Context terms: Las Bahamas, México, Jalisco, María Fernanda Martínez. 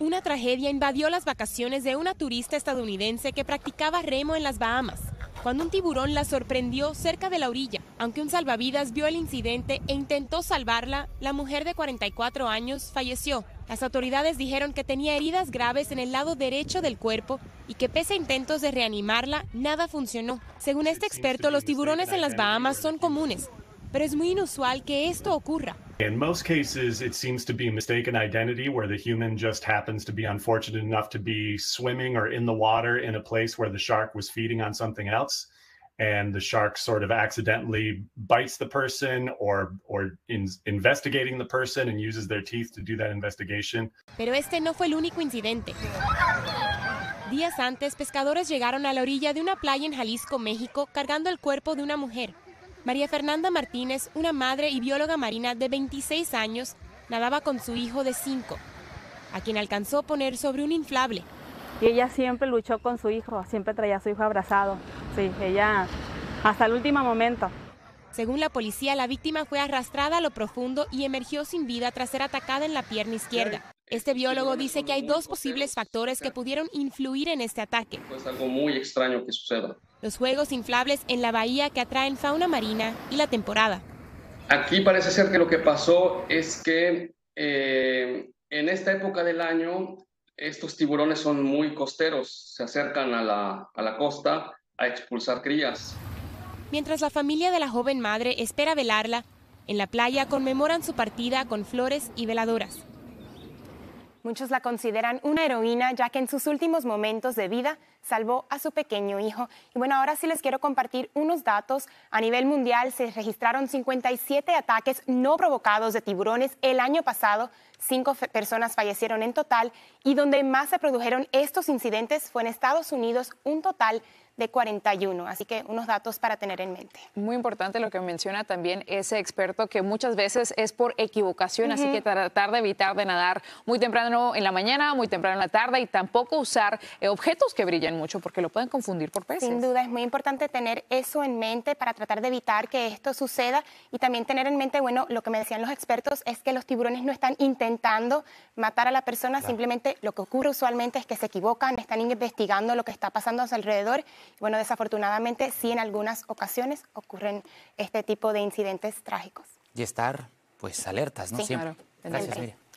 Una tragedia invadió las vacaciones de una turista estadounidense que practicaba remo en las Bahamas, cuando un tiburón la sorprendió cerca de la orilla. Aunque un salvavidas vio el incidente e intentó salvarla, la mujer de 44 años falleció. Las autoridades dijeron que tenía heridas graves en el lado derecho del cuerpo y que pese a intentos de reanimarla, nada funcionó. Según este experto, los tiburones en las Bahamas son comunes, pero es muy inusual que esto ocurra. In most cases, it seems to be mistaken identity where the human just happens to be unfortunate enough to be swimming or in the water in a place where the shark was feeding on something else, and the shark sort of accidentally bites the person or investigating the person and uses their teeth to do that investigation. Pero este no fue el único incidente. Días antes, pescadores llegaron a la orilla de una playa en Jalisco, México, cargando el cuerpo de una mujer. María Fernanda Martínez, una madre y bióloga marina de 26 años, nadaba con su hijo de 5, a quien alcanzó a poner sobre un inflable. Y ella siempre luchó con su hijo, siempre traía a su hijo abrazado. Sí, ella hasta el último momento. Según la policía, la víctima fue arrastrada a lo profundo y emergió sin vida tras ser atacada en la pierna izquierda. Este biólogo dice que hay dos posibles factores que pudieron influir en este ataque. Es algo muy extraño que suceda. Los juegos inflables en la bahía que atraen fauna marina y la temporada. Aquí parece ser que lo que pasó es que en esta época del año estos tiburones son muy costeros, se acercan a la costa a expulsar crías. Mientras la familia de la joven madre espera velarla, en la playa conmemoran su partida con flores y veladoras. Muchos la consideran una heroína, ya que en sus últimos momentos de vida salvó a su pequeño hijo. Y bueno, ahora sí les quiero compartir unos datos. A nivel mundial se registraron 57 ataques no provocados de tiburones el año pasado. 5 personas fallecieron en total. Y donde más se produjeron estos incidentes fue en Estados Unidos, un total de 41, así que unos datos para tener en mente. Muy importante lo que menciona también ese experto, que muchas veces es por equivocación, así que tratar de evitar de nadar muy temprano en la mañana, muy temprano en la tarde, y tampoco usar objetos que brillan mucho, porque lo pueden confundir por peces. Sin duda, es muy importante tener eso en mente para tratar de evitar que esto suceda, y también tener en mente, bueno, lo que me decían los expertos es que los tiburones no están intentando matar a la persona, claro. Simplemente lo que ocurre usualmente es que se equivocan, están investigando lo que está pasando a su alrededor. Bueno, desafortunadamente, sí en algunas ocasiones ocurren este tipo de incidentes trágicos. Y estar, pues, alertas, ¿no? Sí, siempre. Claro. Gracias, Miriam.